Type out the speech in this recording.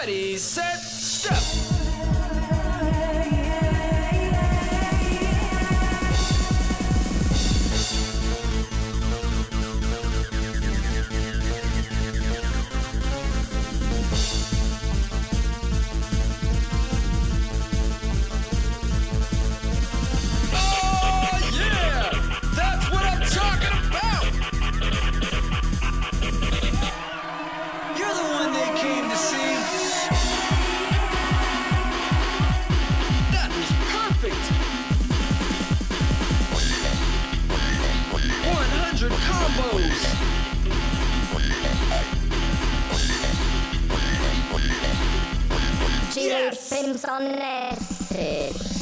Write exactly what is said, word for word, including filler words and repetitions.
Ready, set, step! Combos. Yes.